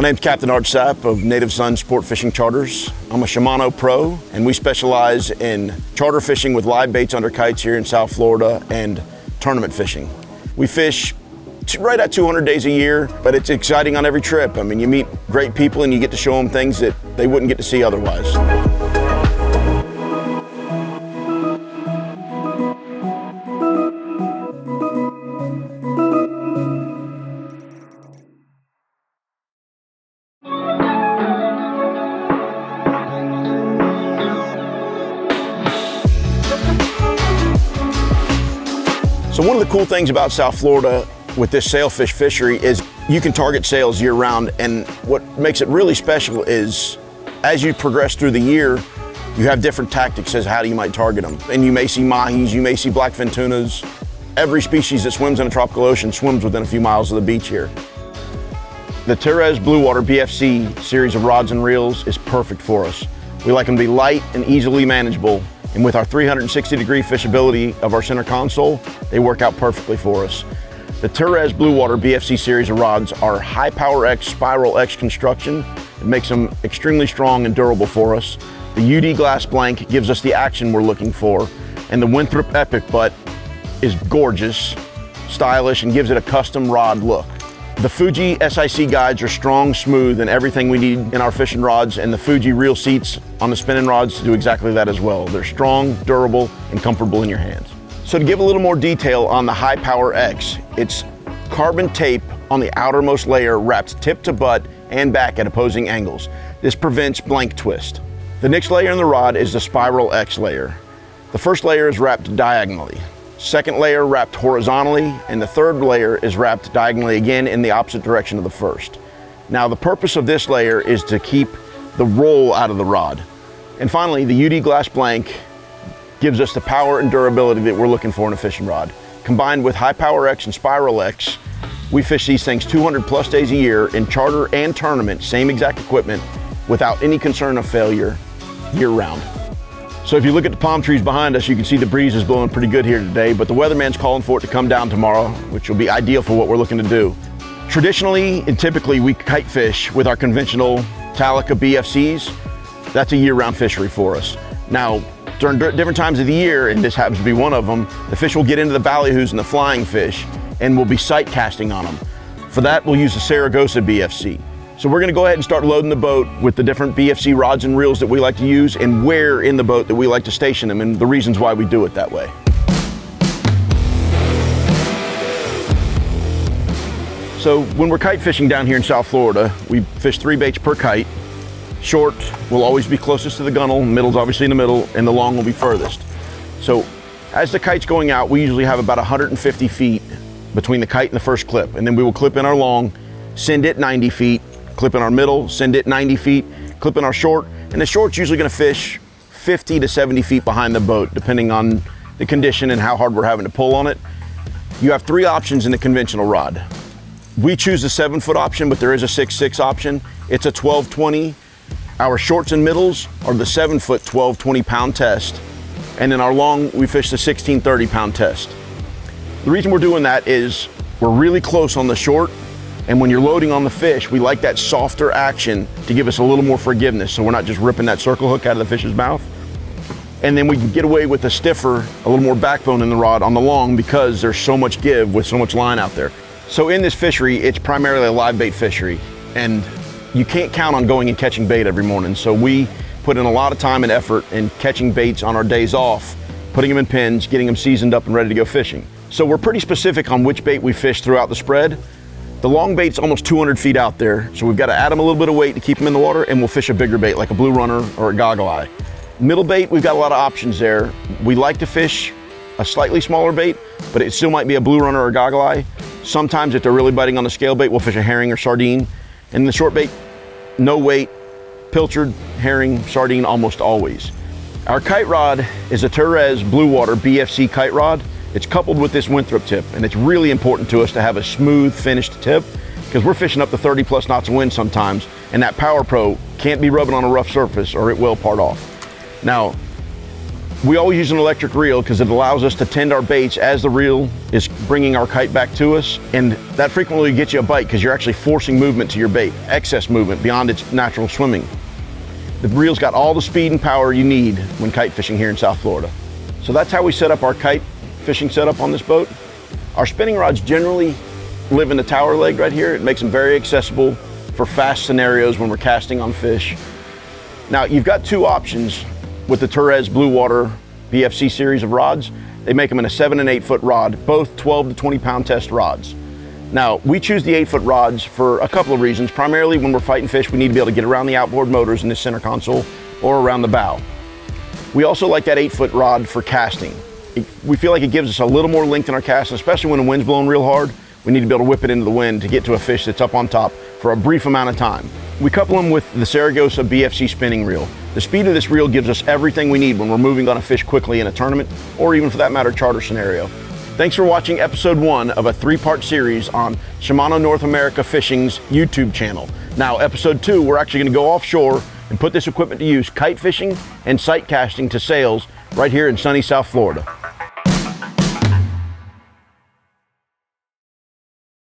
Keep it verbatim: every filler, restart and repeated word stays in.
My name's Captain Art Sapp of Native Sun Sport Fishing Charters. I'm a Shimano Pro, and we specialize in charter fishing with live baits under kites here in South Florida and tournament fishing. We fish right at two hundred days a year, but it's exciting on every trip. I mean, you meet great people and you get to show them things that they wouldn't get to see otherwise. So one of the cool things about South Florida with this sailfish fishery is you can target sales year round, and what makes it really special is as you progress through the year, you have different tactics as how you might target them. And you may see mahis, you may see blackfin tunas. Every species that swims in a tropical ocean swims within a few miles of the beach here. The Terez Bluewater B F C series of rods and reels is perfect for us. We like them to be light and easily manageable, and with our three hundred sixty degree fishability of our center console, they work out perfectly for us. The Terez Bluewater B F C series of rods are Hi-Power X, Spiral X construction. It makes them extremely strong and durable for us. The U D glass blank gives us the action we're looking for, and the Winthrop Epic butt is gorgeous, stylish, and gives it a custom rod look. The Fuji S I C guides are strong, smooth, and everything we need in our fishing rods, and the Fuji reel seats on the spinning rods do exactly that as well. They're strong, durable, and comfortable in your hands. So to give a little more detail on the Hi-Power X, it's carbon tape on the outermost layer wrapped tip to butt and back at opposing angles. This prevents blank twist. The next layer in the rod is the Spiral X layer. The first layer is wrapped diagonally, second layer wrapped horizontally, and the third layer is wrapped diagonally again in the opposite direction of the first. Now the purpose of this layer is to keep the roll out of the rod. And finally, the U D glass blank gives us the power and durability that we're looking for in a fishing rod. Combined with Hi-Power X and Spiral X, we fish these things two hundred plus days a year in charter and tournament, same exact equipment, without any concern of failure year round. So if you look at the palm trees behind us, you can see the breeze is blowing pretty good here today, but the weatherman's calling for it to come down tomorrow, which will be ideal for what we're looking to do. Traditionally and typically, we kite fish with our conventional Talica B F Cs. That's a year-round fishery for us. Now, during different times of the year, and this happens to be one of them, the fish will get into the ballyhoos and the flying fish, and we'll be sight casting on them. For that, we'll use the Saragosa B F C. So we're gonna go ahead and start loading the boat with the different B F C rods and reels that we like to use and where in the boat that we like to station them, and the reasons why we do it that way. So when we're kite fishing down here in South Florida, we fish three baits per kite. Short will always be closest to the gunnel, middle's obviously in the middle, and the long will be furthest. So as the kite's going out, we usually have about one hundred fifty feet between the kite and the first clip, and then we will clip in our long, send it ninety feet, clip in our middle, send it ninety feet, clip in our short, and the short's usually gonna fish fifty to seventy feet behind the boat, depending on the condition and how hard we're having to pull on it. You have three options in the conventional rod. We choose the seven foot option, but there is a six six option. It's a twelve twenty. Our shorts and middles are the seven foot twelve twenty pound test. And then our long, we fish the sixteen thirty pound test. The reason we're doing that is we're really close on the short, and when you're loading on the fish, we like that softer action to give us a little more forgiveness, so we're not just ripping that circle hook out of the fish's mouth. And then we can get away with a stiffer, a little more backbone in the rod on the long, because there's so much give with so much line out there. So in this fishery, it's primarily a live bait fishery, and you can't count on going and catching bait every morning, so we put in a lot of time and effort in catching baits on our days off, putting them in pens, getting them seasoned up and ready to go fishing. So we're pretty specific on which bait we fish throughout the spread. The long bait's almost two hundred feet out there, so we've got to add them a little bit of weight to keep them in the water, and we'll fish a bigger bait like a blue runner or a goggle eye. Middle bait, we've got a lot of options there. We like to fish a slightly smaller bait, but it still might be a blue runner or a goggle eye. Sometimes if they're really biting on the scale bait, we'll fish a herring or sardine. And the short bait, no weight, pilchard, herring, sardine almost always. Our kite rod is a Terez Bluewater B F C kite rod. It's coupled with this Winthrop tip, and it's really important to us to have a smooth finished tip, because we're fishing up to thirty plus knots of wind sometimes, and that Power Pro can't be rubbing on a rough surface or it will part off. Now, We always use an electric reel because it allows us to tend our baits as the reel is bringing our kite back to us. And that frequently gets you a bite because you're actually forcing movement to your bait, excess movement beyond its natural swimming. The reel's got all the speed and power you need when kite fishing here in South Florida. So that's how we set up our kite fishing setup on this boat. Our spinning rods generally live in the tower leg right here. It makes them very accessible for fast scenarios when we're casting on fish. Now you've got two options with the Terez Bluewater B F C series of rods. They make them in a seven and eight foot rod, both twelve to twenty pound test rods. Now, we choose the eight foot rods for a couple of reasons. Primarily when we're fighting fish, we need to be able to get around the outboard motors in this center console or around the bow. We also like that eight foot rod for casting. It, we feel like it gives us a little more length in our cast, especially when the wind's blowing real hard. We need to be able to whip it into the wind to get to a fish that's up on top for a brief amount of time. We couple them with the Saragosa B F C spinning reel. The speed of this reel gives us everything we need when we're moving on a fish quickly in a tournament, or even for that matter, charter scenario. Thanks for watching episode one of a three-part series on Shimano North America Fishing's YouTube channel. Now, episode two, we're actually gonna go offshore and put this equipment to use kite fishing and sight casting to sales right here in sunny South Florida.